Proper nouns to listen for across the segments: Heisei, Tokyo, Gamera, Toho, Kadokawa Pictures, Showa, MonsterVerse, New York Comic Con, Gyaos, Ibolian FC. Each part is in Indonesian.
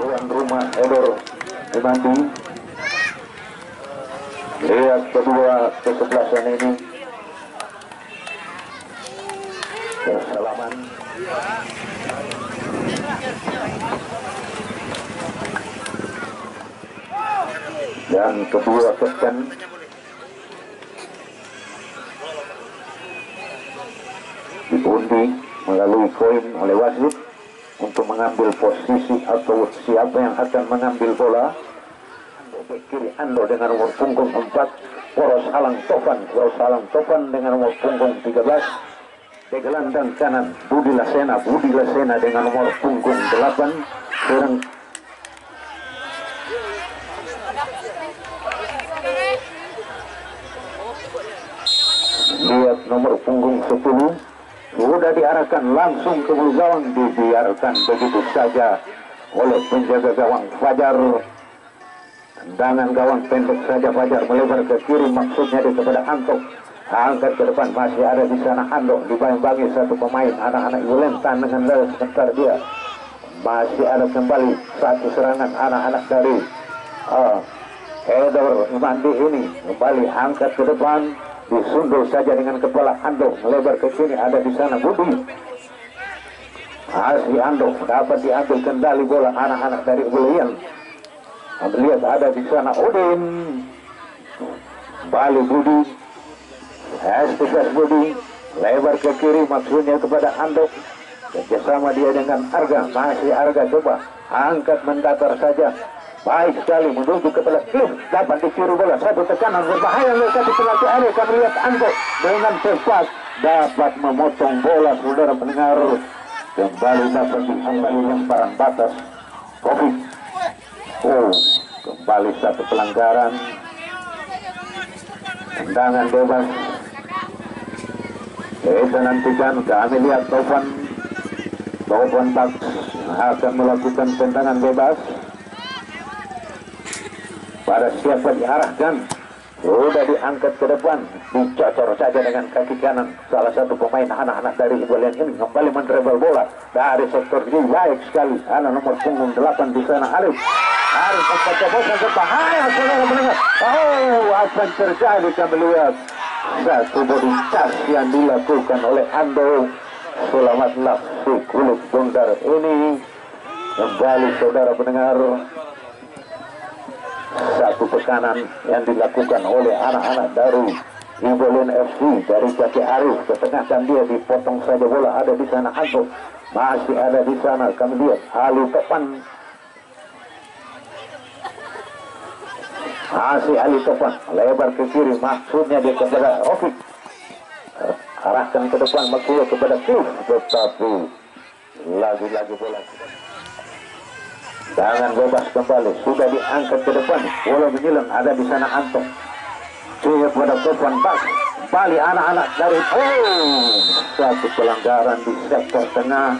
Tuan rumah Edor Bandung. Lihat kedua kesebelasan ini. Salaman. Dan kedua kesan. Diundi melalui koin oleh wasit untuk mengambil posisi atau siapa yang akan mengambil bola. Bek kiri Ando dengan nomor punggung 4, Poros Alang Topan. Poros Alang Topan dengan nomor punggung 13. Bek gelandang kanan Budi Lasena. Budi Lasena dengan nomor punggung 8. Serang lihat nomor punggung 10. Sudah diarahkan langsung ke bulu gawang, dibiarkan begitu saja oleh penjaga gawang Fajar. Tendangan gawang pendek saja, Fajar melebar ke kiri, maksudnya dia kepada Anto. Angkat ke depan, masih ada di sana Ando, dibayang-bayangi satu pemain anak-anak Yulentan dengan lari sebentar dia. Masih ada kembali satu serangan anak-anak dari Edor Mandi ini, kembali angkat ke depan. Disundul saja dengan kepala Ando, melebar ke sini, ada di sana Budi. Asli Ando dapat diambil kendali bola anak-anak dari Ibolian. Melihat ada di sana Udin. Balik Budi. Hestikas Budi. Lebar ke kiri, maksudnya kepada Ando. Kerjasama dia dengan Arga. Masih Arga coba. Angkat mendatar saja. Baik sekali menuju kepada klub, dapat ditiru bola, satu tekanan berbahaya oleh satu penalti area. Kami lihat Ando dengan cepat dapat memotong bola, saudara pendengar. Kembali dapat diambil lemparan batas Covid. Kembali satu pelanggaran, tendangan bebas. Nantikan kami lihat Taufan Baks akan melakukan tendangan bebas. Pada siapa diarahkan, sudah diangkat ke depan, dicocor saja dengan kaki kanan. Salah satu pemain anak-anak dari Ibolian ini kembali mendrebel bola dari sektor kiri, baik sekali. Anak nomor punggung 8 di sana Arif. Arif membaca bola berbahaya, saudara mendengar. Akan terjadi kami lihat satu body charge yang dilakukan oleh Ando. Selamatlah si kulit bundar ini. Kembali saudara mendengar. Satu tekanan yang dilakukan oleh anak-anak dari Ibolian FC dari kaki Arif ke tengah dan dia dipotong saja bola, ada di sana Anto, masih ada di sana kami lihat Halu Topan. Masih Halu Topan lebar ke kiri, maksudnya dia kepada Rofik, arahkan ke depan maksudnya kepada Cliff, tetapi lagi-lagi bola tangan bebas kembali, sudah diangkat ke depan, bola menyelam, ada di sana Anto. Cihir pada Topan Baks, kembali anak-anak dari satu pelanggaran di sektor tengah.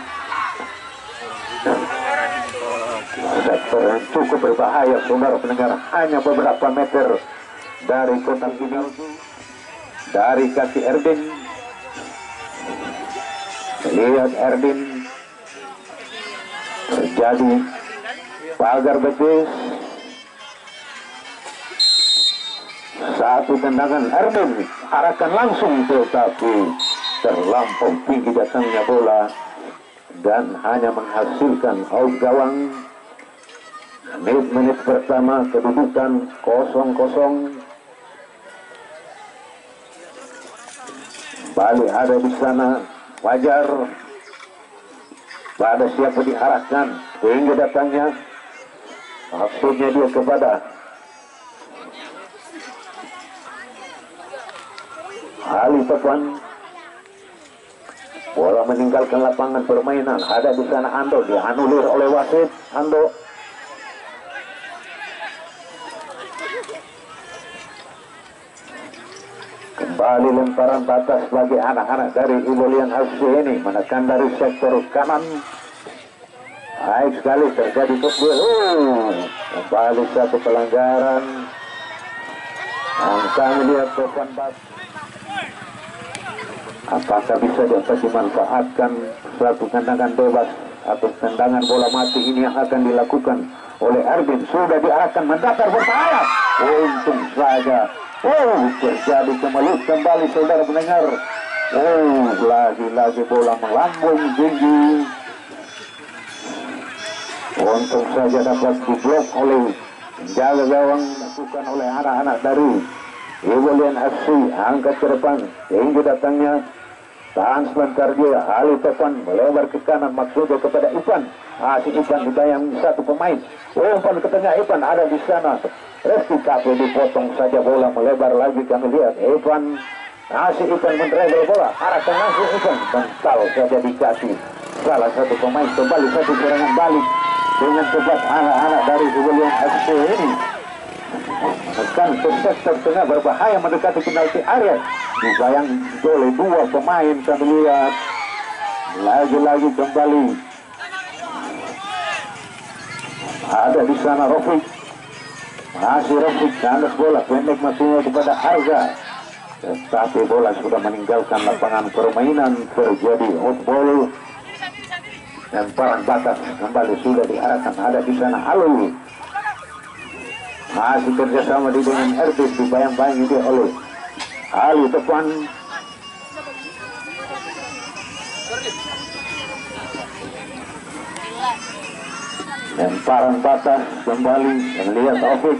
Sektor yang cukup berbahaya, saudara pendengar, hanya beberapa meter dari kotak final, dari kaki Erdin. Lihat Erdin terjadi pagar betis, satu tendangan Erdin arahkan langsung, tetapi terlampau tinggi datangnya bola dan hanya menghasilkan out gawang. Menit-menit pertama kedudukan 0-0. Balik ada di sana Wajar. Pada siapa diarahkan hingga datangnya, maksudnya dia kepada Ali Topan. Bola meninggalkan lapangan permainan, ada di sana Ando, dianulir oleh wasit. Ando kembali lemparan batas bagi anak-anak dari Ibolian FC ini, menekan dari sektor kanan. Baik sekali terjadi kembali satu pelanggaran. Kami lihat depan batas. Apakah bisa dimanfaatkan suatu tendangan bebas atau tendangan bola mati ini yang akan dilakukan oleh Arvin? Sudah diarahkan mendakar berbahaya. Untung saja. Terjadi kemelut kembali saudara mendengar. Lagi-lagi bola melambung tinggi. Untung saja dapat diblok oleh jaga gawang, dilakukan oleh anak-anak dari Ibolian FC. Angkat ke depan hingga datangnya tahan sebentar dia, alih depan melebar ke kanan, maksudnya kepada Ipan. Si Ipan ditayang satu pemain. Umpan ke tengah, Ipan ada di sana. Reski Kapo dipotong saja, bola melebar lagi kami lihat. Ipan, si Ipan menerobos bola, arah tengah si Ipan. Bental saja dikasih salah satu pemain, kembali satu serangan balik dengan cepat anak-anak dari Ibolian FC ini. Menekan ke sektor tengah, berbahaya mendekati penalti area. Dibayang oleh dua pemain kami lihat. Lagi-lagi kembali ada di sana Rofik. Masih Rofik kandas bola pendek masuknya kepada Arga, tetapi bola sudah meninggalkan lapangan permainan. Terjadi outball, lemparan batas kembali sudah diarahkan, ada di sana Alul. Masih kerjasama di dengan Ertis, dibayang-bayang itu oleh Ali depan. Lemparan batas kembali melihat Taufik,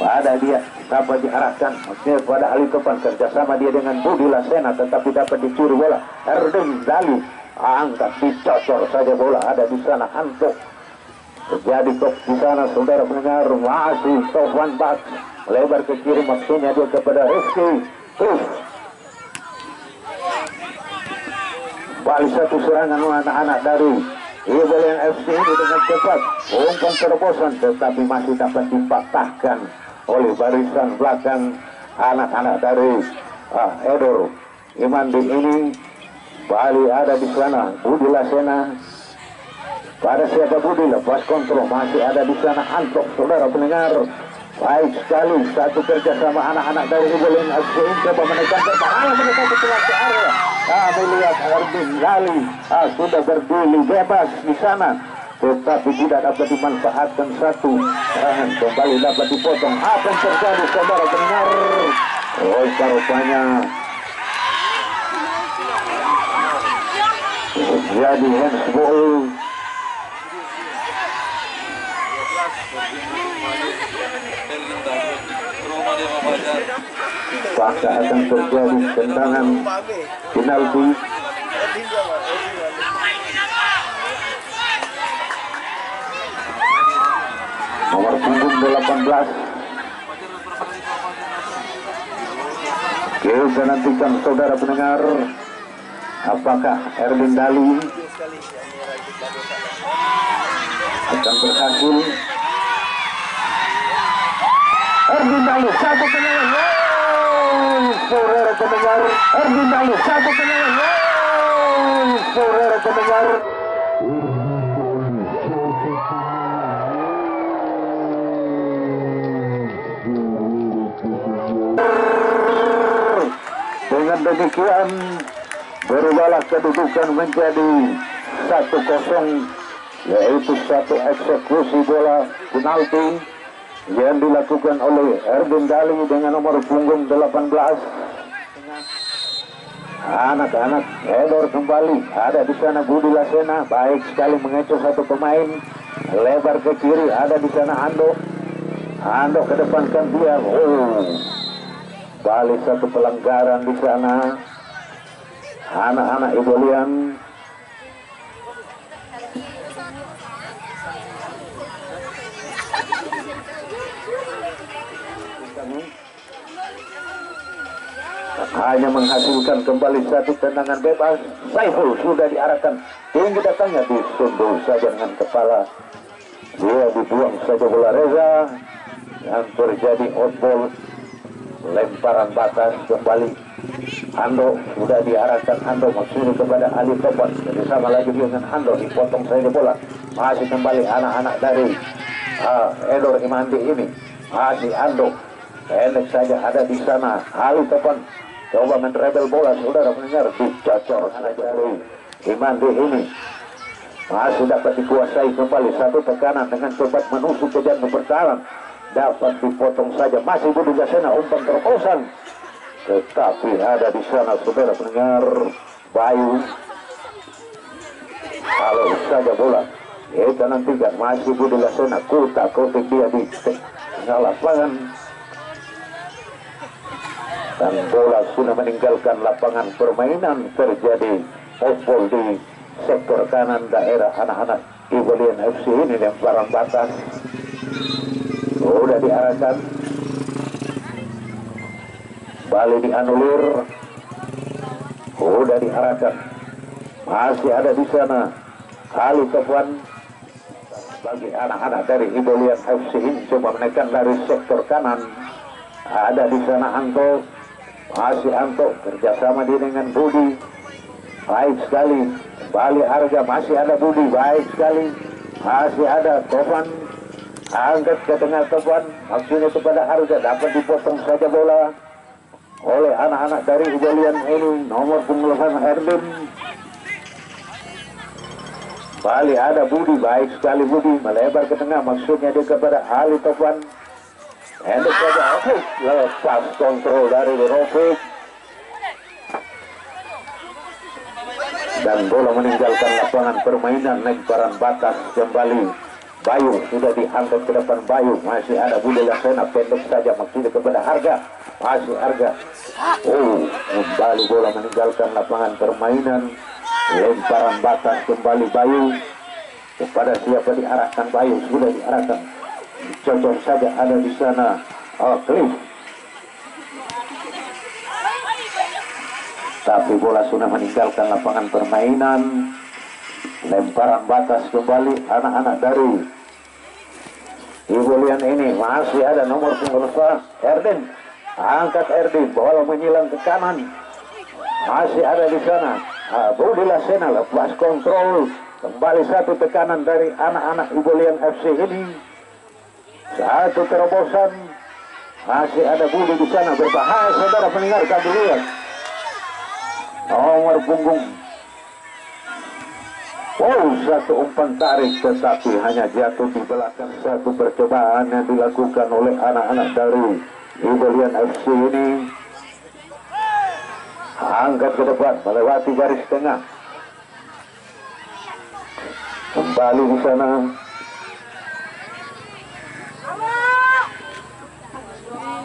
pada dia dapat diarahkan maksudnya pada Ali depan, kerjasama dia dengan Budi Lasena, tetapi dapat dicuri bola Erdem Dali. Angkat dicocor saja bola, ada di sana Anto. Terjadi kop di sana saudara pendengar. Masih Sofwan Bak lebar ke kiri, maksudnya dia kepada Rizky. Balik satu serangan anak-anak dari Ibolian FC ini dengan cepat. Umpan terobosan tetapi masih dapat dipatahkan oleh barisan belakang anak-anak dari Edor Imandin ini. Balik ada di sana Budi Lasena. Pada siapa Budi, lepas kontrol, masih ada di sana Antok saudara pendengar. Baik sekali satu kerja sama anak-anak dari Ibolian FC coba menekan pertahanan, menekan keluar ke area. Kami lihat Erwin Lali sudah berdiri bebas di sana, tetapi tidak dapat dimanfaatkan satu serangan. Kembali dapat dipotong. Apa yang terjadi saudara pendengar? Rupanya jadi handball. Apakah akan terjadi tendangan penalti? Nomor punggung 18. Kita nantikan saudara pendengar, apakah Erwin Dali akan berhasil? Erwin Dali satu penyelam, saudara pendengar. Erwin Dali satu penyelam, saudara pendengar. Dengan demikian berubahlah kedudukan menjadi 1-0, yaitu satu eksekusi bola penalti yang dilakukan oleh Erwin Dali dengan nomor punggung 18. Anak-anak Edor kembali, ada di sana Budi Lasena, baik sekali mengecoh satu pemain, lebar ke kiri, ada di sana Ando. Ando kedepankan dia, balik satu pelanggaran di sana anak-anak Ibolian. Hanya menghasilkan kembali satu tendangan bebas. Saiful sudah diarahkan tinggi datangnya, disundul saja dengan kepala. Dia dibuang saja bola Reza. Yang terjadi outball. lemparan batas kembali. Ando sudah diarahkan, Ando mencuri kepada Ali Topan. Jadi sama lagi dengan Ando dipotong saya di bola. Masih kembali anak-anak dari Edor Imandi ini. Masih Ando enak saja ada di sana. Ali Topan coba menerebel bola, saudara mendengar dicocor anak dari Imandi ini. Masih dapat dikuasai kembali, satu tekanan dengan cepat menusuk ke jantung bertahan. Dapat dipotong saja, masih berduga sana umpan terobosan. Tetapi ada di sana saudara pendengar, Bayu. Kalau saja bola, itu nanti kan masih berduga sana, kuta kutik dia di tengah lapangan. Dan bola sudah meninggalkan lapangan permainan, terjadi offball di sektor kanan daerah anak-anak Ibolian FC ini yang barang batas sudah diarahkan, Bali dianulir, sudah diarahkan, masih ada di sana Ali Tofan. Bagi anak-anak dari Ibolian FC ini coba menekan dari sektor kanan, ada di sana Anto, masih Anto kerjasama dia dengan Budi, baik sekali. Balik harga masih ada Budi, baik sekali, masih ada Topan, angkat ke tengah Topan, maksudnya kepada harga, dapat dipotong saja bola oleh anak-anak dari Ibolian ini, nomor punggung Erwin. Balik ada Budi, baik sekali Budi, melebar ke tengah, maksudnya dia kepada Ali Topan, hendak saja, lepas kontrol dari Rofik. Dan bola meninggalkan lapangan permainan, lemparan batas kembali. Bayu sudah diangkat ke depan, Bayu masih ada Budi Laksana, pendek saja maksudnya kepada harga, masih harga. Oh, kembali bola meninggalkan lapangan permainan, lemparan batas kembali Bayu. Kepada siapa diarahkan Bayu? Sudah diarahkan, cocok saja ada di sana. Oh, Cliff. Tapi bola sudah meninggalkan lapangan permainan, lemparan batas kembali anak-anak dari Ibolian ini, masih ada nomor punggung Erdin, angkat Erdin, bola menyilang ke kanan, masih ada di sana Budi Laksana, lepas kontrol, kembali satu tekanan dari anak-anak Ibolian FC ini, satu terobosan, masih ada Budi di sana, berbahaya saudara mendengarkan dulu ya. Nomor punggung. Oh, satu umpan tarik, tetapi hanya jatuh di belakang satu percobaan yang dilakukan oleh anak-anak dari Ibolian FC ini. Angkat ke depan, melewati garis tengah. Kembali di sana.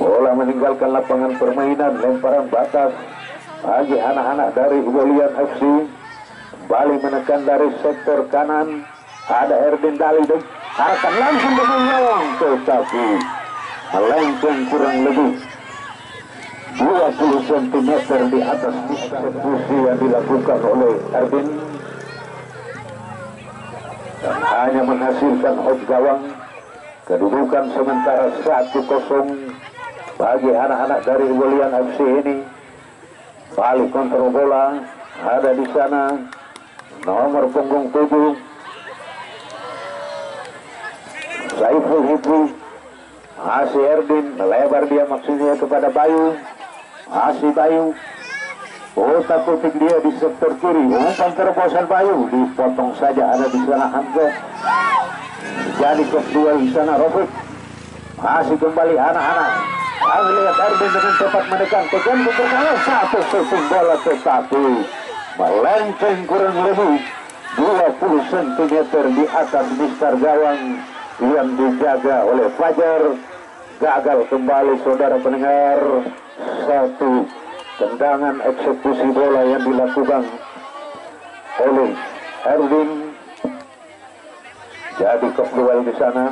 Bola meninggalkan lapangan permainan, lemparan batas. Bagi anak-anak dari Ibolian FC, kembali menekan dari sektor kanan, ada Erdin Dalidek, akan langsung menyerang, tetapi melenceng kurang lebih 20 cm di atas eksekusi yang dilakukan oleh Erdin, dan hanya menghasilkan out gawang. Kedudukan sementara 1-0 bagi anak-anak dari Ibolian FC ini. Balik kontrol bola, ada di sana nomor punggung 7 Saiful Hipri, masih Erdin, melebar dia maksudnya kepada Bayu, masih Bayu, otak kutik dia di sektor kiri, umpan terobosan Bayu, dipotong saja ada di sana Hamzah, jadi kedua di sana Robert, masih kembali anak-anak. Kami lihat Erdin dengan cepat menekan ke jantung bertahan, satu susun bola tetapi melenceng kurang lebih 20 cm di atas mistar gawang yang dijaga oleh Fajar. Gagal kembali saudara pendengar, satu tendangan eksekusi bola yang dilakukan oleh Erdin, jadi keluar di sana.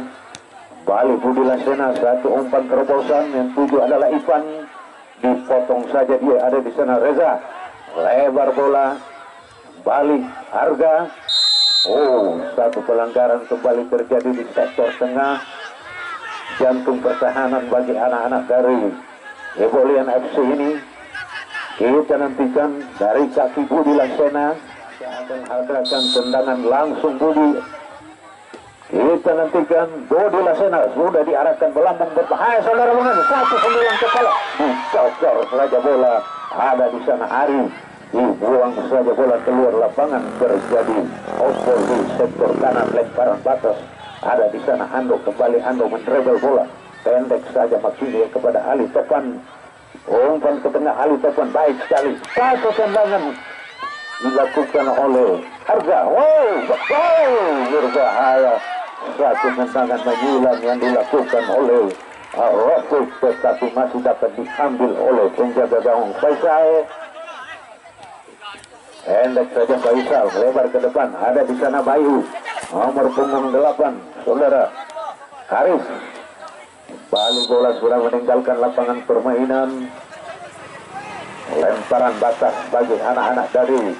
Balik Budi Laksana, satu umpan terobosan yang 7 adalah Ivan, dipotong saja dia ada di sana Reza, lebar bola, balik harga. Oh, satu pelanggaran kembali terjadi di sektor tengah, jantung pertahanan bagi anak-anak dari Ibolian FC ini kita nantikan dari kaki Budi Laksana yang mengadakan tendangan langsung Budi. Kita nantikan Budi Laksana sudah diarahkan melambung berbahaya, saudara mengenai 1-9 kepala dicocor saja bola ada di sana Ari, dibuang saja bola keluar lapangan, terjadi offside di sektor kanan lemparan batas, ada di sana Ando, kembali Ando menerobol bola pendek saja maksudnya kepada Ali Topan, umpan ke tengah Ali Topan baik sekali, satu tendangan dilakukan oleh Harga, wow betul berbahaya, satu tendangan menyulam yang dilakukan oleh Rasul, tetapi masih dapat diambil oleh penjaga gawang Faisal. Endek saja Faisal lebar ke depan, ada di sana Bayu nomor punggung 8 saudara Haris, balik bola sudah meninggalkan lapangan permainan, lemparan batas bagi anak-anak dari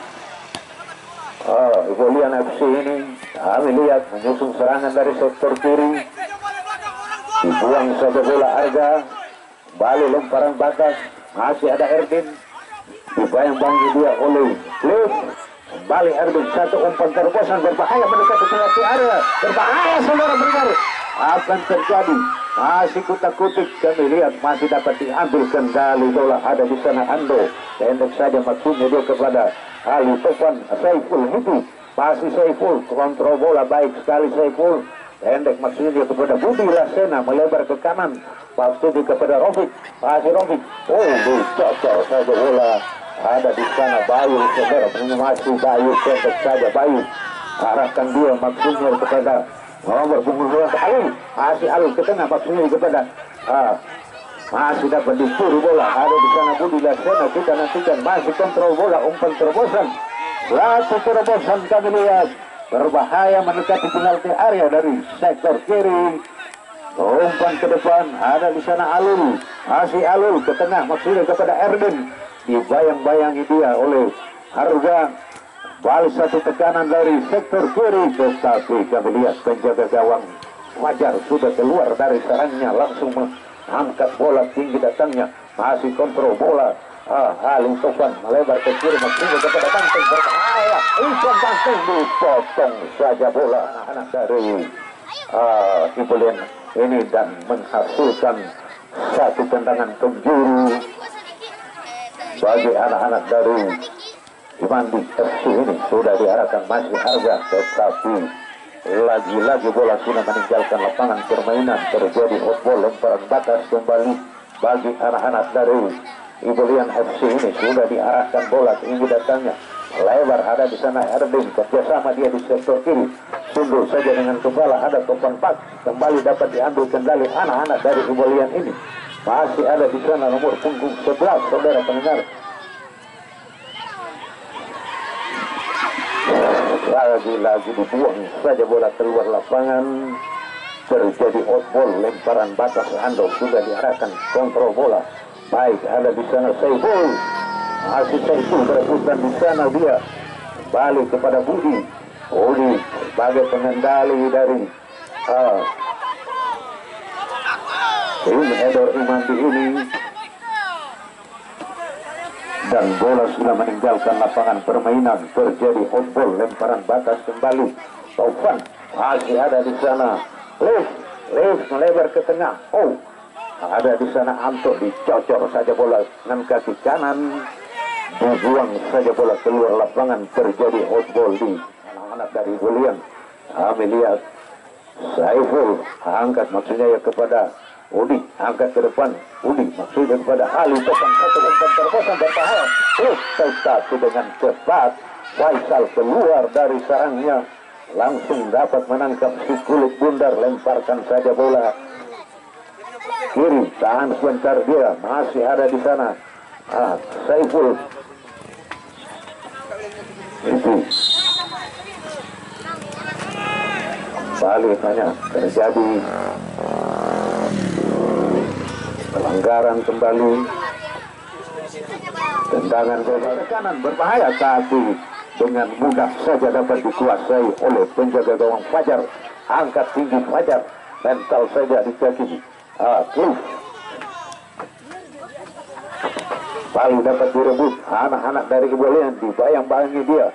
Ibolian FC ini. Kami lihat menyusun serangan dari sektor kiri, dibuang saja bola Arga, balik lemparan batas, masih ada Erdin, dibayang-bangi dia oleh Lip, balik Erdin, satu umpan terobosan berbahaya mendekat ke tengah area, berbahaya saudara bergaris, akan terjadi masih kutak-kutik, kami lihat masih dapat diambil kendali bola, ada di sana Ando, pendek saja maksudnya dia kepada Ali Topan, Saiful Hidi, masih Saiful kontrol bola baik sekali Saiful, pendek maksudnya dia kepada Budi Laksana, melebar ke kanan maksudnya kepada Rofik, masih Rofik, oh dicocor saja bola, ada di sana Bayu, saudara masih Bayu, pendek saja Bayu, arahkan dia maksudnya kepada nomor punggung 2 Alun, masih Alun ke tengah maksudnya kepada masih dapat dicuri bola, ada di sana Budi Laksana, kita nantikan masih kontrol bola, umpan terobosan, satu terobosan kami lihat berbahaya mendekati penalti area dari sektor kiri, umpan ke depan, ada di sana Alun, masih Alun ke tengah maksudnya kepada Erdin, dibayang-bayangi dia oleh Harga, balik satu tekanan dari sektor kiri, tetapi kami lihat penjaga gawang Wajar sudah keluar dari sarangnya, langsung mengangkat bola tinggi datangnya, masih kontrol bola Ali Topan melebar ke kiri maksudnya kepada Banteng, berbahaya umpan Banteng, dipotong saja bola anak-anak dari Ibolian ini dan menghasilkan satu tendangan penjuru bagi anak-anak dari Ibandi FC ini. Sudah diarahkan masih Harga, tetapi lagi-lagi bola sudah meninggalkan lapangan permainan, terjadi outball lemparan batas kembali bagi anak-anak dari Ibolian FC ini. Sudah diarahkan bola tinggi datangnya lebar, ada di sana Erdin, kerjasama dia di sektor kiri, sundul saja dengan kepala, ada Topan Pak, kembali dapat diambil kendali anak-anak dari Ibolian ini, masih ada di sana nomor punggung 11 saudara pendengar, lagi-lagi dibuang saja bola keluar lapangan, terjadi outball lemparan batas, Ando sudah diarahkan kontrol bola baik, ada di sana Saiful, masih Saiful berebutan di sana dia, balik kepada Budi, Budi sebagai pengendali dari tim Edor Imanti ini, dan bola sudah meninggalkan lapangan permainan, terjadi outball lemparan batas kembali, Taufan masih ada di sana, Leif melebar ke tengah, oh ada di sana Anto, dicocor saja bola dengan kaki kanan, dibuang saja bola keluar lapangan, terjadi outball di anak-anak dari Ibolian. Kami lihat Saiful angkat maksudnya ya kepada Udi, angkat ke depan Udi maksudnya kepada Ali Topan, satu umpan terobosan berbahaya, tetapi dengan cepat Faisal keluar dari sarangnya, langsung dapat menangkap si kulit bundar, lemparkan saja bola kiri, tahan sebentar dia, masih ada di sana Saiful itu balik, hanya terjadi pelanggaran kembali, tendangan ke kanan berbahaya, tapi dengan mudah saja dapat dikuasai oleh penjaga gawang Fajar, angkat tinggi Fajar, mental saja di kaki Cliff, Lalu dapat direbut anak-anak dari Ibolian, dibayang-bayangi dia.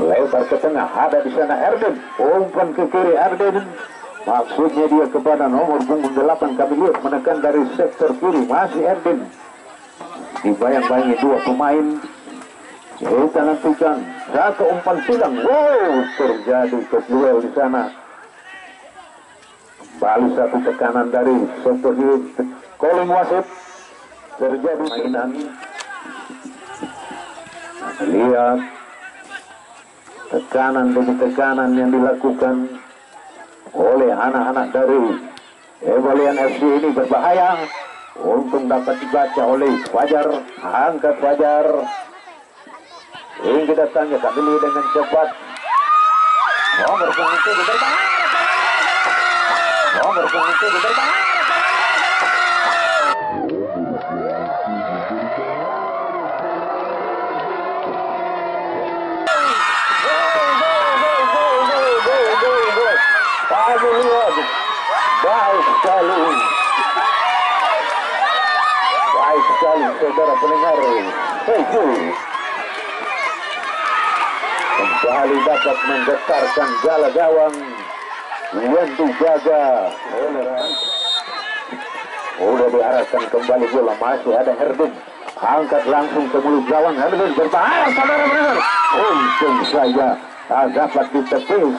Lebar ke tengah, ada di sana Erden, umpan ke kiri Erden. Maksudnya dia kepada nomor punggung 8, kami lihat menekan dari sektor kiri, masih Erden. Dibayang-bayangi dua pemain. Hutan-hutan, satu umpan silang, wow, terjadi keduel di sana. Balu satu tekanan dari sektor kiri, Colin Wasit, terjadi mainan. Lihat, tekanan demi tekanan yang dilakukan oleh anak-anak dari Ibolian FC ini berbahaya. Untung dapat dibaca oleh Fajar, angkat Fajar. Ini kita tanyakan dulu dengan cepat. Nomor punggung 7 bertahan. Nomor punggung 7 bertahan. Baik sekali saudara pendengar. Kembali dapat menggetarkan jala gawang yang dijaga. Udah diarahkan kembali bola, masih ada Herdin, angkat langsung ke mulut gawang. Herdin bertahan saudara pendengar. Untung saja dapat ditepis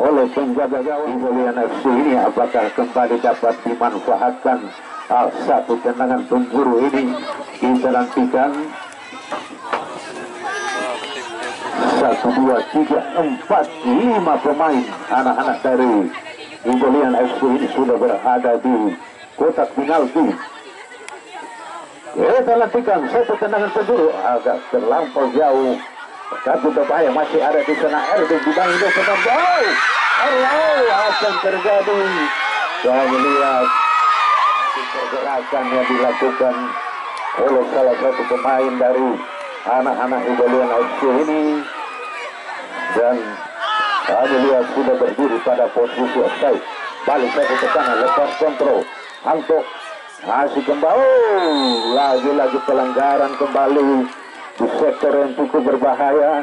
oleh penjaga gawang Ibolian FC ini. Apakah kembali dapat dimanfaatkan satu tendangan penjuru ini? Kita nantikan. 1, 2, 3, 4, 5 pemain anak-anak dari Ibolian FC ini sudah berada di kotak penalti. Kita nantikan satu tendangan penjuru, agak terlampau jauh. Satu berbahaya, masih ada di sana Erden, dibangun dia sedang jauh. Akan terjadi. Saya melihat pergerakan yang dilakukan oleh salah satu pemain dari anak-anak Ibolian FC ini. Dan saya melihat sudah berdiri pada posisi offside. Balik satu ke kanan, lepas kontrol. Hantok masih kembali. Lagi-lagi pelanggaran kembali. Di sektor yang cukup berbahaya,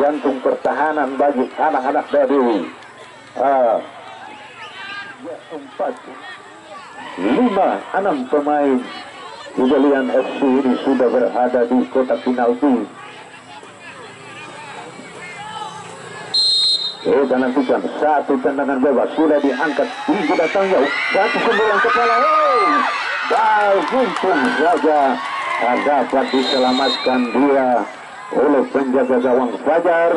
jantung pertahanan bagi anak-anak dari 4, 5, 6 pemain Ibolian FC ini sudah berada di kotak penalti. Kita nantikan satu tendangan bebas, sudah diangkat hingga datangnya satu sembilan kepala. Untung saja dapat diselamatkan dia oleh penjaga gawang Fajar.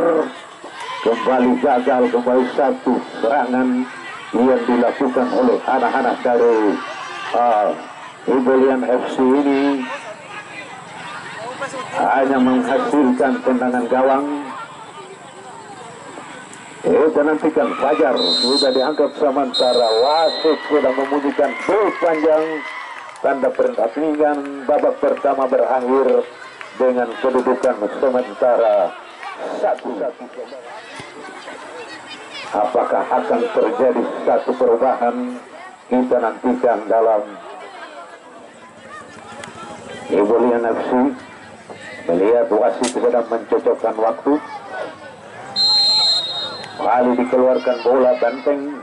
Kembali gagal, kembali satu serangan yang dilakukan oleh anak-anak dari Ibolian FC ini hanya menghasilkan tendangan gawang. Kita nantikan Fajar sudah dianggap, sementara wasit sudah memunyikan bel panjang. Tanda pertandingan babak pertama berakhir dengan kedudukan sementara 1-1. Apakah akan terjadi satu perubahan? Kita nantikan dalam Ibolian FC. Melihat wasit sedang mencocokkan waktu. Kali dikeluarkan bola banteng.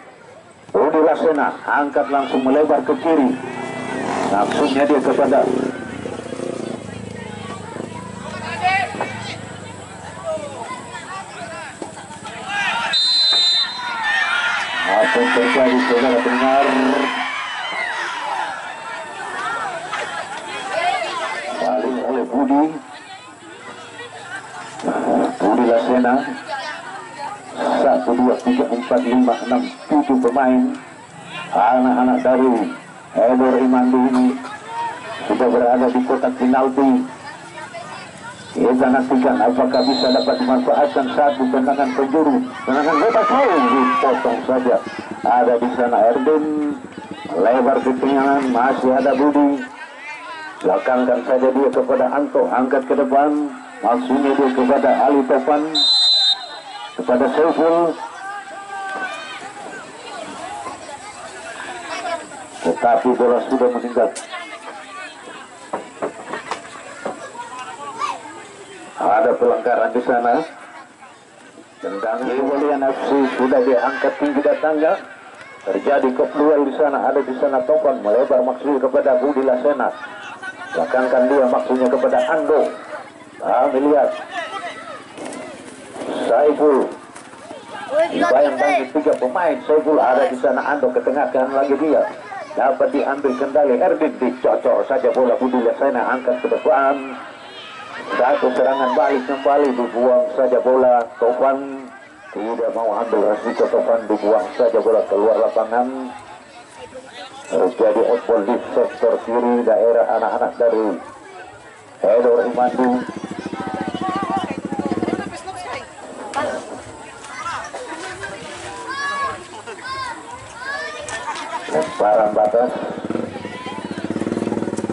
Budi Laksana angkat langsung melebar ke kiri. Langsungnya dia kepada apa terjadi saudara dengar. Lalu oleh Budi Laksana. 1, 2, 3, 4, 5, 6, 7 pemain anak-anak dari Edor Imandi ini sudah berada di kotak penalti. Kita nantikan apakah bisa dapat dimanfaatkan satu tendangan penjuru. Tendangan bebas, dipotong saja. Ada di sana Erden, lebar ke tengah, masih ada Budi. Belakangkan saja dia kepada Anto, angkat ke depan. Maksudnya dia kepada Ali Topan, kepada Seiful. Tetapi bola sudah meninggal. Ada pelanggaran di sana. Tendang Ibolian FC sudah diangkat tinggi dan tangga. Terjadi kepelual di sana. Ada di sana Topan melebar maksudnya kepada Budi Lasena. Belakangkan dia maksudnya kepada Ando. Kami lihat Saiful dibayang-bayang tiga pemain. Saiful ada di sana, Ando ketengahkan lagi dia. Dapat diambil kendali Erwin, dicocor saja bola Budi Lasena, angkat ke depan. Satu serangan balik kembali, dibuang saja bola. Topan tidak mau ambil resiko, Topan dibuang saja bola keluar lapangan. Terjadi outball di sektor kiri daerah anak-anak dari Edo Rimandu. Lemparan batas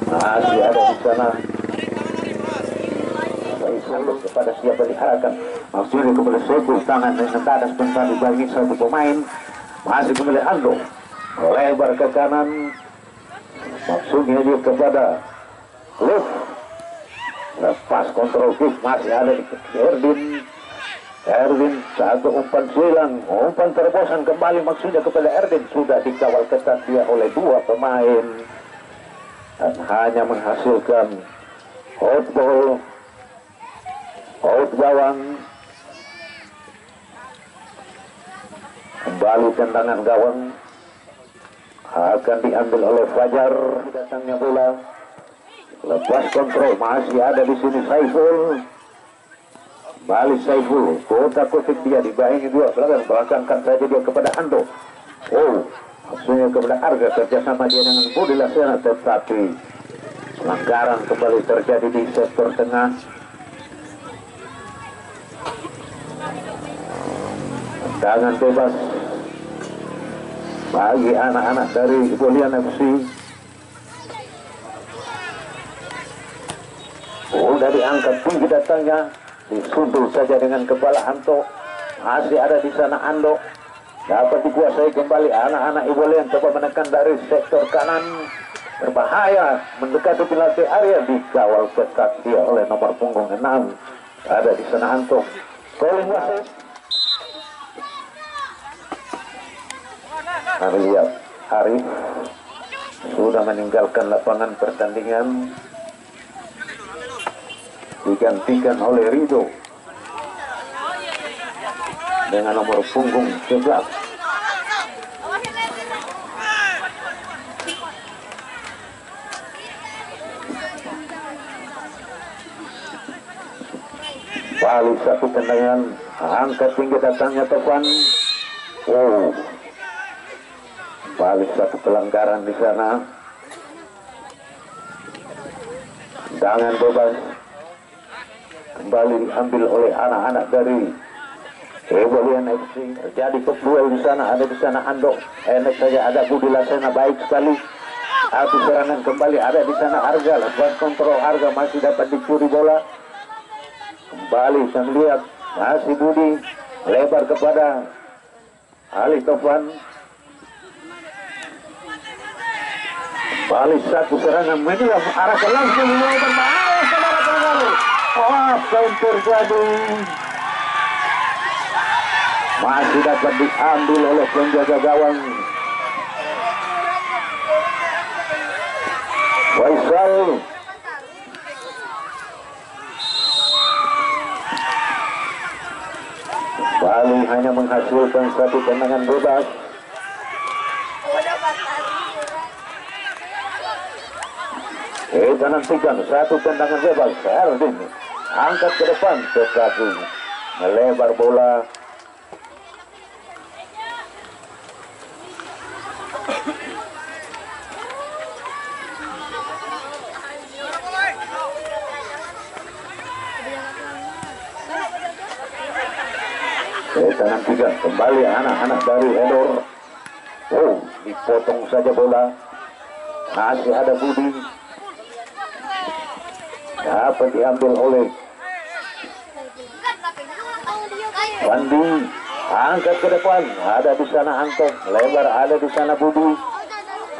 masih ada di sana. Kepada siapa diarahkan? Maksudnya kepada Sekul, tangan yang tentara sebentar dibagi satu pemain. Masih kembali Ando, lebar ke kanan. Maksudnya dia kepada Luf, lepas kontrol kick. Masih ada di Erwin, satu umpan silang, umpan terbosan kembali maksudnya kepada Erwin. Sudah dikawal ketat dia oleh dua pemain dan hanya menghasilkan outball. Out gawang, kembali tendangan gawang akan diambil oleh Fajar. Datangnya bola lepas kontrol, masih ada di sini Saiful. Balik Saiful, kotak-kotik dia dibayangi dua belakang, belakangkan saja dia kepada Ando. Oh, maksudnya kepada Arga, kerjasama dia dengan Budi Lasena, tetapi pelanggaran kembali terjadi di sektor tengah. Tangan bebas bagi anak-anak dari Ibolian FC. Sudah diangkat tinggi datangnya, disundul saja dengan kepala Anto. Masih ada di sana Ando, dapat dikuasai kembali anak-anak Ibolian. Coba menekan dari sektor kanan, berbahaya mendekati penalti area, dikawal ketat dia oleh nomor punggung 6. Ada di sana Anto. Kami lihat Arif sudah meninggalkan lapangan pertandingan, digantikan oleh Rido dengan nomor punggung 11. Balik satu tendangan, angkat tinggi datangnya Topan. Oh, balik satu pelanggaran di sana. Tangan bebas kembali diambil oleh anak-anak dari Ibolian FC. Terjadi kepelual di sana. Ada di sana Ando, enak saja ada Budi Lasena, baik sekali. Satu serangan kembali, ada di sana Arga, lepas kontrol Arga masih dapat dicuri bola. Kembali saya lihat masih Budi, lebar kepada Ali Topan. Balik satu serangan medium, arah ke langsung mulai berbahaya saudara-saudara. Wah, counter jadi masih dapat diambil oleh penjaga gawang Faisal. Bali hanya menghasilkan satu tendangan bebas. Kita nantikan satu tendangan bebas. Erwin angkat ke depan, tetapi melebar bola. Kita nantikan kembali anak-anak dari Edor. Oh, dipotong saja bola. Masih ada Budi, dapat diambil oleh Wandi, angkat ke depan. Ada di sana Anton, lebar ada di sana Budi.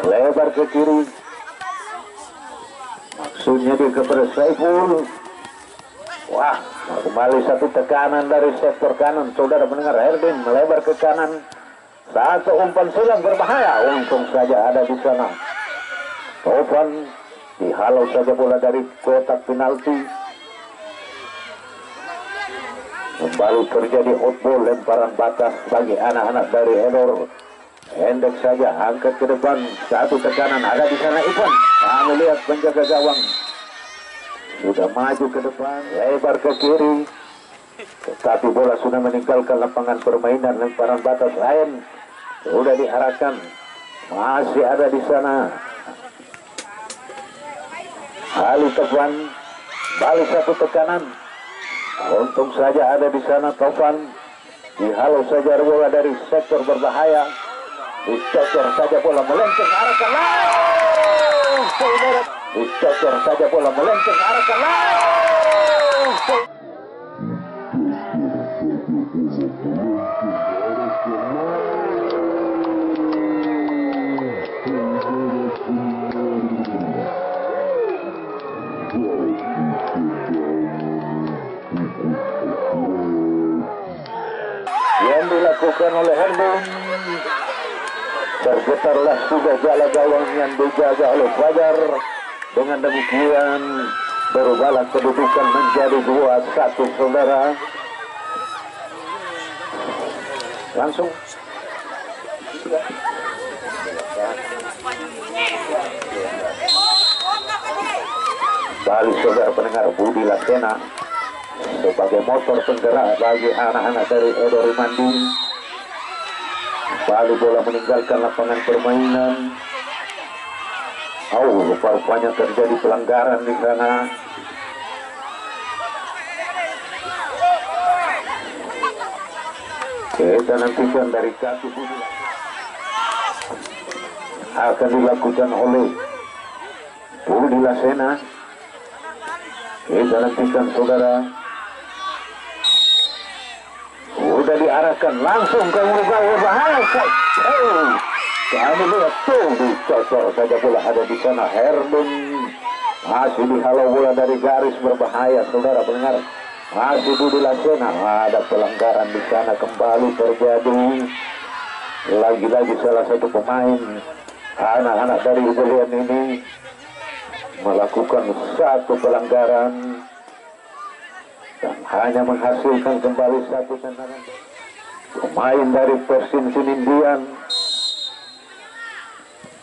lebar ke kiri, maksudnya dia kepada Saiful. Wah, kembali satu tekanan dari sektor kanan. Saudara mendengar, Herdin melebar ke kanan, satu umpan silang berbahaya, untung saja ada di sana. Topan dihalau saja bola dari kotak penalti. Kembali terjadi outball, lemparan batas bagi anak-anak dari Edor. Hendek saja, angkat ke depan, satu tekanan ada di sana Ivan. Kami lihat penjaga gawang sudah maju ke depan, lebar ke kiri, tetapi bola sudah meninggalkan lapangan permainan. Lemparan batas lain sudah diarahkan, masih ada di sana. Lalu Taufan balik satu tekanan, untung saja ada di sana Taufan. Dihalau saja bola dari sektor berbahaya. Dicocor saja bola melenceng arah ke laut. Dicocor saja bola melenceng arah ke laut. Yang dilakukan oleh Herman, bergetarlah sudah jala gawang yang dijaga oleh Fajar. Dengan demikian berubahlah kedudukan menjadi 2-1 saudara. Langsung balik saudara pendengar, Budi Laksana sebagai motor penggerak bagi anak-anak dari Edori Manding. Lalu bola meninggalkan lapangan permainan. Rupanya terjadi pelanggaran di sana. Kita nantikan dari kartu kuning akan dilakukan oleh Budi Laksana. Kita nantikan saudara. Sudah diarahkan langsung ke Uruguay berbahaya. Kami lihat tuh dicocor saja bola ada di sana. Herdun masih dihalau bola dari garis berbahaya saudara pendengar. Masih Budi Laksana, ada pelanggaran di sana kembali terjadi. Lagi-lagi salah satu pemain anak-anak dari Ibolian ini melakukan satu pelanggaran dan hanya menghasilkan kembali satu tendangan. Pemain dari Persin Kunindian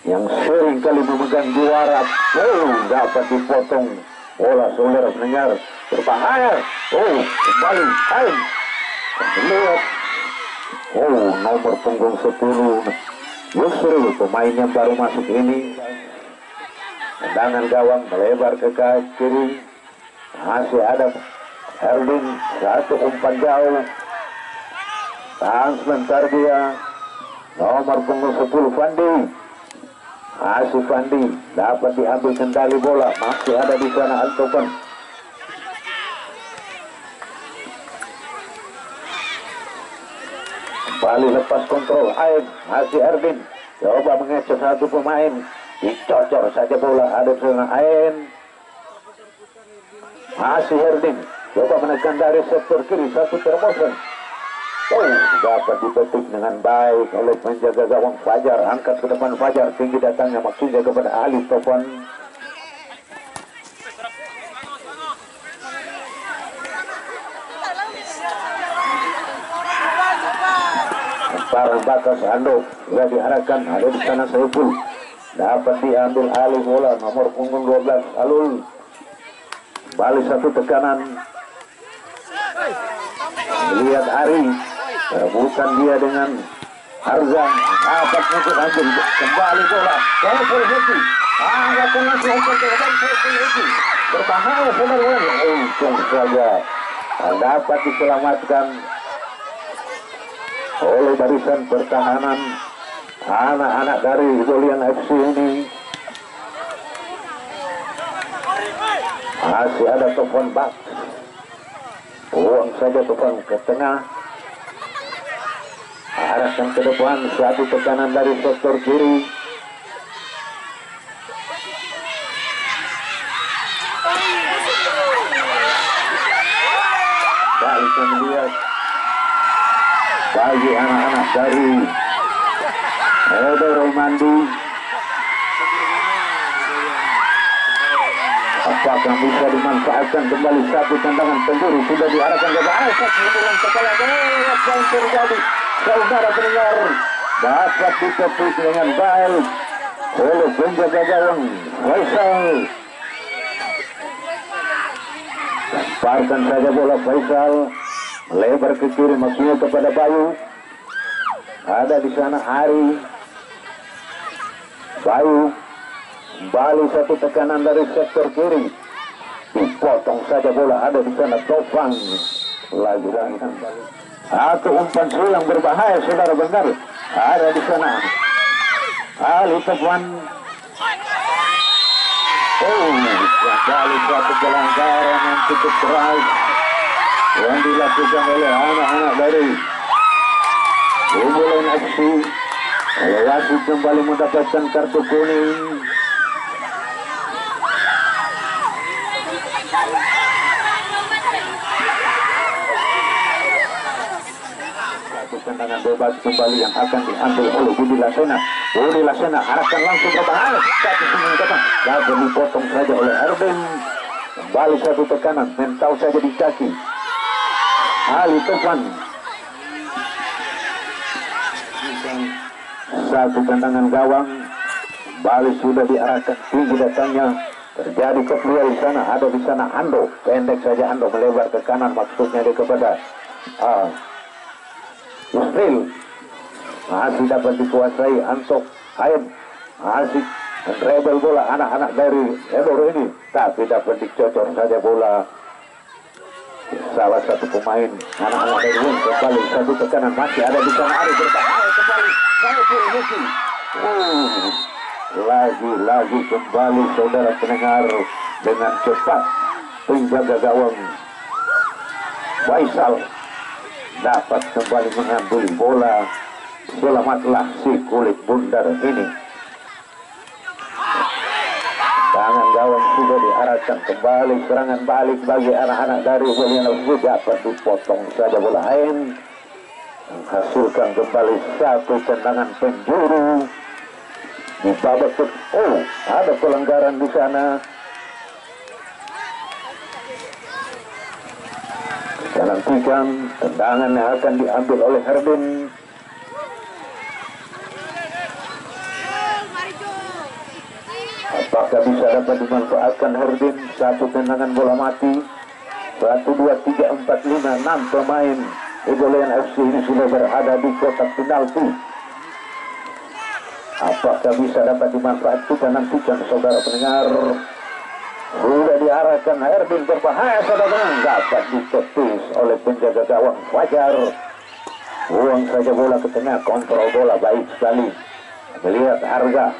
yang sering kali memegang juara, dapat dipotong bola saudara pendengar, berbahaya. Kembali time. Lihat, nomor punggung 10 Yusril, pemain yang baru masuk ini. Tendangan gawang melebar ke kiri, masih ada Herdin, satu umpan jauh. Langsung dia nomor punggung 10 Fandi. Masih Fandi, dapat diambil kendali bola, masih ada di sana Altopan. Kembali lepas kontrol Aib, masih Herdin coba mengejar satu pemain, dicocor saja bola ada di sana Aib. Masih Herdin coba menekan dari sektor kiri, satu termosen. Dapat dipetik dengan baik oleh penjaga gawang Fajar. Angkat ke depan Fajar, tinggi datangnya maksudnya kepada Ali Taufan. Barang batas Ando sudah diarahkan, ada di sana Saiful. Dapat diambil alih bola nomor punggung 12 Alul. Balik satu tekanan. Lihat Ari, bukan dia dengan Arzan, dapat masuk angin kembali bola. Saiful Hedi, akan langsung terhadap Saiful Hedi, berbahaya benar-benar. Untung saja dapat diselamatkan oleh barisan pertahanan anak-anak dari Ibolian FC ini. Masih ada Taufan Bak. Buang saja Taufan ke tengah, arahkan ke depan, satu tekanan dari sektor kiri. lagi anak-anak dari Motor Romandi. Apakah bisa dimanfaatkan kembali satu tendangan penjuru sudah diarahkan ke Asad, menurunkan kepala yang terjadi. Saudara pendengar, Asad dikepung dengan baik oleh penjaga gawang Faisal. Lemparkan saja bola Faisal, lebar ke kiri maksudnya kepada Bayu. Ada di sana Hari Bayu. Kembali satu tekanan dari sektor kiri, dipotong saja bola. Ada di sana Topang lagi dengan satu umpan silang berbahaya, saudara benar. Ada di sana Ali Topang. Oh, kembali satu pelanggaran yang cukup keras yang dilakukan oleh anak-anak dari Ibolian FC. Wasit kembali mendapatkan kartu kuning. Tendangan bebas kembali yang akan diambil oleh Budi Lasena. Budi Lasena arahkan langsung ke tengah, satu serangan datang, lalu dipotong saja oleh Erben. Kembali satu tekanan, mental saja di kaki Ali Tufan. Satu tendangan gawang, kembali sudah diarahkan tinggi datangnya. Terjadi keluar di sana, ada di sana Ando. Pendek saja Ando, melebar ke kanan maksudnya dia kepada Yusril. Masih dapat dikuasai Antok Hayat. Masih rebel bola anak-anak dari Edoro ini, tapi dapat dicocor saja bola salah satu pemain anak-anak dari Win. Kembali satu tekanan, masih ada di sana Ari berbahaya kembali. Lagi kembali saudara pendengar dengan cepat penjaga gawang Faisal dapat kembali mengambil bola. Selamatlah si kulit bundar ini. Tangan gawang sudah diarahkan kembali serangan balik bagi anak-anak dari Ibolian FC, dapat dipotong saja bola lain, menghasilkan kembali satu tendangan penjuru di babak. Oh, ada pelanggaran di sana. Jalan tikan, tendangan yang akan diambil oleh Herdin. Apakah bisa dapat dimanfaatkan Herdin? Satu tendangan bola mati. 1, 2, 3, 4, 5, 6 pemain Ibolian FC ini sudah berada di kotak penalti. Apakah bisa dapat dimanfaatkan? Nantikan saudara pendengar. Sudah diarahkan Herdin berbahaya, saudara. Dapat diketus oleh penjaga gawang Fajar. Buang saja bola ke tengah, kontrol bola baik sekali. Melihat harga,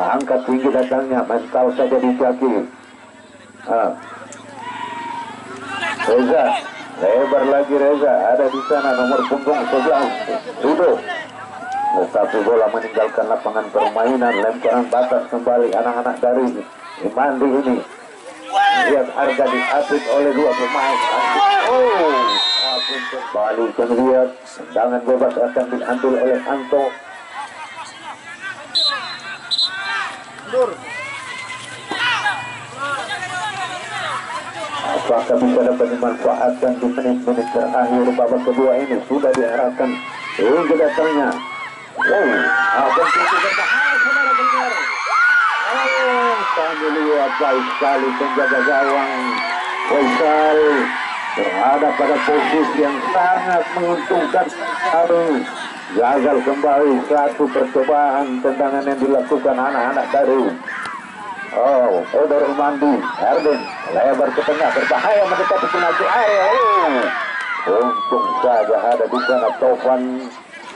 angkat tinggi datangnya, mental saja di kaki. Reza, lebar lagi Reza. Ada di sana nomor punggung 11, Sudo. Tetapi bola meninggalkan lapangan permainan. Lemparan batas kembali anak-anak dari Imandi ini. Lihat harga diapit oleh dua pemain. Oh, kembali terlihat tendangan bebas akan diambil oleh Anto. Apakah bisa dapat dimanfaatkan di menit-menit terakhir babak kedua ini? Sudah diarahkan hingga datangnya. Oh, akan berbahaya saudara benar. Kami lihat baik sekali penjaga gawang Faisal berada pada posisi yang sangat menguntungkan. Aduh, gagal kembali satu percobaan tendangan yang dilakukan anak-anak dari Odor Mandi. Erwin lebar ke tengah, berbahaya mendekati penalti area. Untung saja ada di sana Taufan,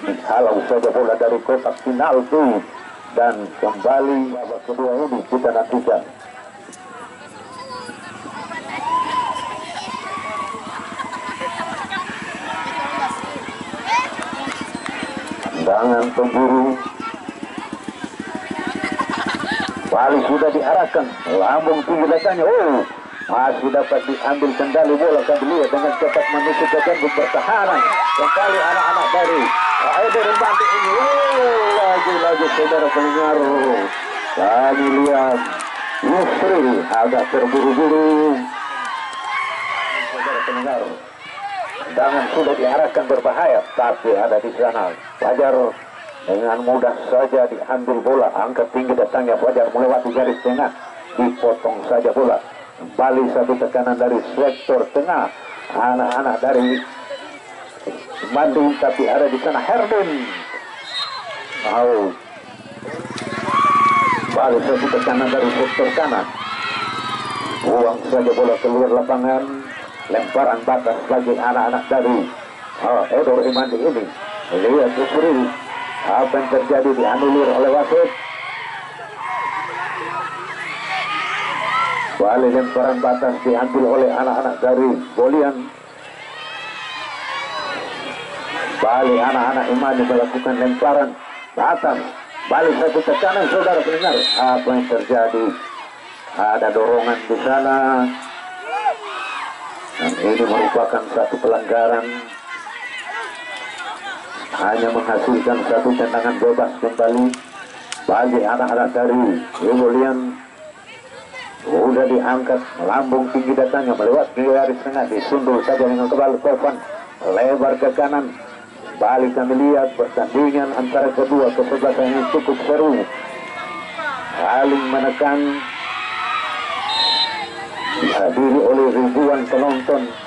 dihalau saja bola dari kotak penalti. Dan kembali babak kedua ini kita nantikan. Tendangan penjuru, kembali sudah diarahkan, lambung tinggi datanya. Masih dapat diambil kendali bola. Kembali dengan cepat menuju ke gawang pertahanan. Kembali anak-anak baru. Ayo berbantu ini. Lagi-lagi saudara pendengar. Kami lihat Musri agak terburu-buru. Saudara pendengar, tangan sudah diarahkan berbahaya, tapi ada di sana Fajar dengan mudah saja diambil bola. Angkat tinggi datangnya Fajar melewati garis tengah, dipotong saja bola. Kembali satu tekanan dari sektor tengah anak-anak dari Bandung, tapi ada di sana Herdin. Kembali satu tekanan dari sektor kanan, buang saja bola keluar lapangan. Lemparan batas bagi anak-anak dari Edor Imandi ini. Lihat Usri, apa yang terjadi dianulir oleh wasit. Kembali lemparan batas diambil oleh anak-anak dari Bolian. Kembali anak-anak Imandi melakukan lemparan batas. Balik satu ke kanan, saudara pendengar. Apa yang terjadi? Ada dorongan di sana. Dan ini merupakan satu pelanggaran, hanya menghasilkan satu tendangan bebas kembali bagi anak-anak dari Ibolian. Sudah diangkat, lambung tinggi datangnya melewati garis tengah, disundul saja dengan kebal Kofan, lebar ke kanan. Balik kami lihat pertandingan antara kedua kesebelasan yang cukup seru, saling menekan, dihadiri oleh ribuan penonton.